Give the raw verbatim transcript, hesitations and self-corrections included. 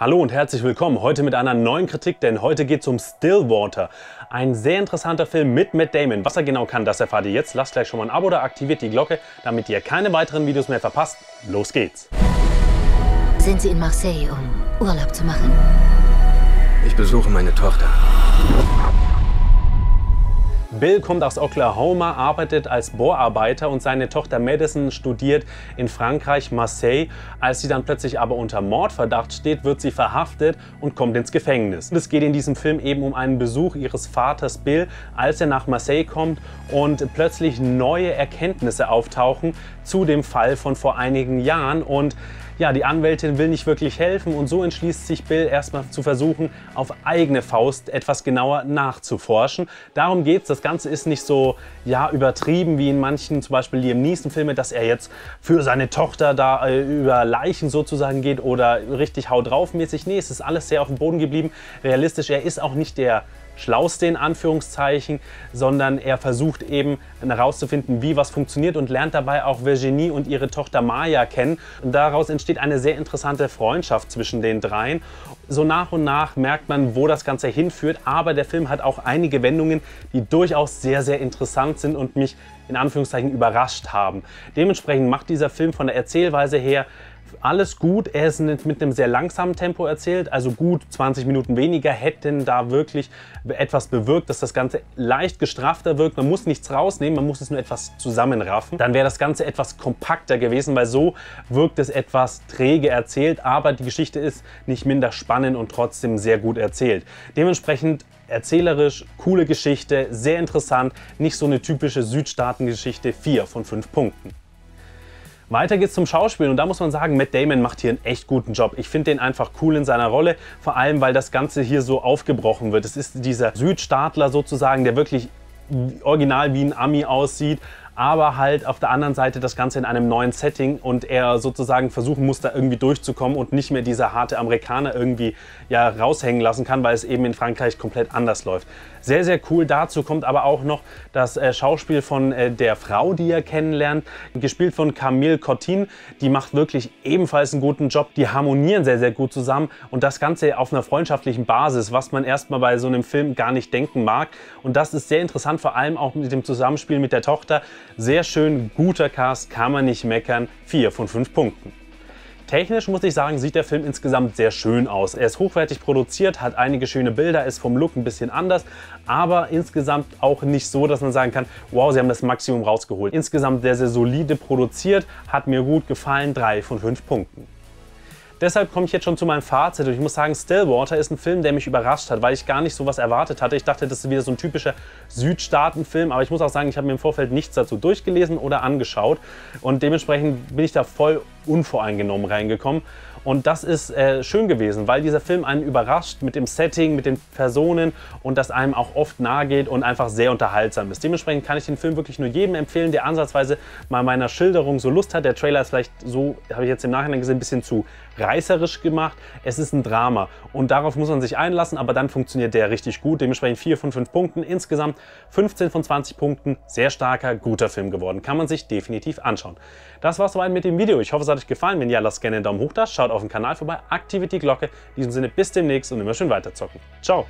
Hallo und herzlich willkommen, heute mit einer neuen Kritik, denn heute geht es um Stillwater. Ein sehr interessanter Film mit Matt Damon. Was er genau kann, das erfahrt ihr jetzt. Lasst gleich schon mal ein Abo oder aktiviert die Glocke, damit ihr keine weiteren Videos mehr verpasst. Los geht's! Sind Sie in Marseille, um Urlaub zu machen? Ich besuche meine Tochter. Bill kommt aus Oklahoma, arbeitet als Bohrarbeiter und seine Tochter Madison studiert in Frankreich, Marseille. Als sie dann plötzlich aber unter Mordverdacht steht, wird sie verhaftet und kommt ins Gefängnis. Und es geht in diesem Film eben um einen Besuch ihres Vaters Bill, als er nach Marseille kommt und plötzlich neue Erkenntnisse auftauchen zu dem Fall von vor einigen Jahren. Und ja, die Anwältin will nicht wirklich helfen und so entschließt sich Bill erstmal zu versuchen, auf eigene Faust etwas genauer nachzuforschen. Darum geht's. Das Ganze ist nicht so ja, übertrieben wie in manchen, zum Beispiel Liam Neeson Filmen, dass er jetzt für seine Tochter da äh, über Leichen sozusagen geht oder richtig hau drauf mäßig. Nee, es ist alles sehr auf dem Boden geblieben, realistisch. Er ist auch nicht der Schlauste in Anführungszeichen, sondern er versucht eben herauszufinden, wie was funktioniert und lernt dabei auch Virginie und ihre Tochter Maya kennen. Und daraus entsteht eine sehr interessante Freundschaft zwischen den dreien. So nach und nach merkt man, wo das Ganze hinführt, aber der Film hat auch einige Wendungen, die durchaus sehr, sehr interessant sind und mich in Anführungszeichen überrascht haben. Dementsprechend macht dieser Film von der Erzählweise her alles gut. Er ist mit einem sehr langsamen Tempo erzählt, also gut zwanzig Minuten weniger hätten da wirklich etwas bewirkt, dass das Ganze leicht gestrafter wirkt. Man muss nichts rausnehmen, man muss es nur etwas zusammenraffen. Dann wäre das Ganze etwas kompakter gewesen, weil so wirkt es etwas träge erzählt, aber die Geschichte ist nicht minder spannend und trotzdem sehr gut erzählt. Dementsprechend erzählerisch, coole Geschichte, sehr interessant, nicht so eine typische Südstaatengeschichte, vier von fünf Punkten. Weiter geht's zum Schauspiel und da muss man sagen, Matt Damon macht hier einen echt guten Job. Ich finde den einfach cool in seiner Rolle, vor allem weil das Ganze hier so aufgebrochen wird. Es ist dieser Südstaatler sozusagen, der wirklich original wie ein Ami aussieht, aber halt auf der anderen Seite das Ganze in einem neuen Setting und er sozusagen versuchen muss, da irgendwie durchzukommen und nicht mehr dieser harte Amerikaner irgendwie ja, raushängen lassen kann, weil es eben in Frankreich komplett anders läuft. Sehr, sehr cool. Dazu kommt aber auch noch das äh, Schauspiel von äh, der Frau, die er kennenlernt, gespielt von Camille Cottin. Die macht wirklich ebenfalls einen guten Job. Die harmonieren sehr, sehr gut zusammen und das Ganze auf einer freundschaftlichen Basis, was man erstmal bei so einem Film gar nicht denken mag. Und das ist sehr interessant, vor allem auch mit dem Zusammenspiel mit der Tochter. Sehr schön, guter Cast, kann man nicht meckern. vier von fünf Punkten. Technisch muss ich sagen, sieht der Film insgesamt sehr schön aus. Er ist hochwertig produziert, hat einige schöne Bilder, ist vom Look ein bisschen anders, aber insgesamt auch nicht so, dass man sagen kann, wow, sie haben das Maximum rausgeholt. Insgesamt sehr, sehr solide produziert, hat mir gut gefallen, drei von fünf Punkten. Deshalb komme ich jetzt schon zu meinem Fazit und ich muss sagen, Stillwater ist ein Film, der mich überrascht hat, weil ich gar nicht sowas erwartet hatte. Ich dachte, das ist wieder so ein typischer Südstaatenfilm, aber ich muss auch sagen, ich habe mir im Vorfeld nichts dazu durchgelesen oder angeschaut und dementsprechend bin ich da voll unvoreingenommen reingekommen. Und das ist äh, schön gewesen, weil dieser Film einen überrascht mit dem Setting, mit den Personen und das einem auch oft nahe geht und einfach sehr unterhaltsam ist. Dementsprechend kann ich den Film wirklich nur jedem empfehlen, der ansatzweise mal meiner Schilderung so Lust hat. Der Trailer ist vielleicht so, habe ich jetzt im Nachhinein gesehen, ein bisschen zu reißerisch gemacht. Es ist ein Drama und darauf muss man sich einlassen, aber dann funktioniert der richtig gut. Dementsprechend vier von fünf Punkten, insgesamt fünfzehn von zwanzig Punkten. Sehr starker, guter Film geworden. Kann man sich definitiv anschauen. Das war's soweit mit dem Video. Ich hoffe, es hat euch gefallen. Wenn ja, lasst gerne einen Daumen hoch da. Schaut auf dem Kanal vorbei, aktiviert die Glocke. In diesem Sinne bis demnächst und immer schön weiterzocken. Ciao!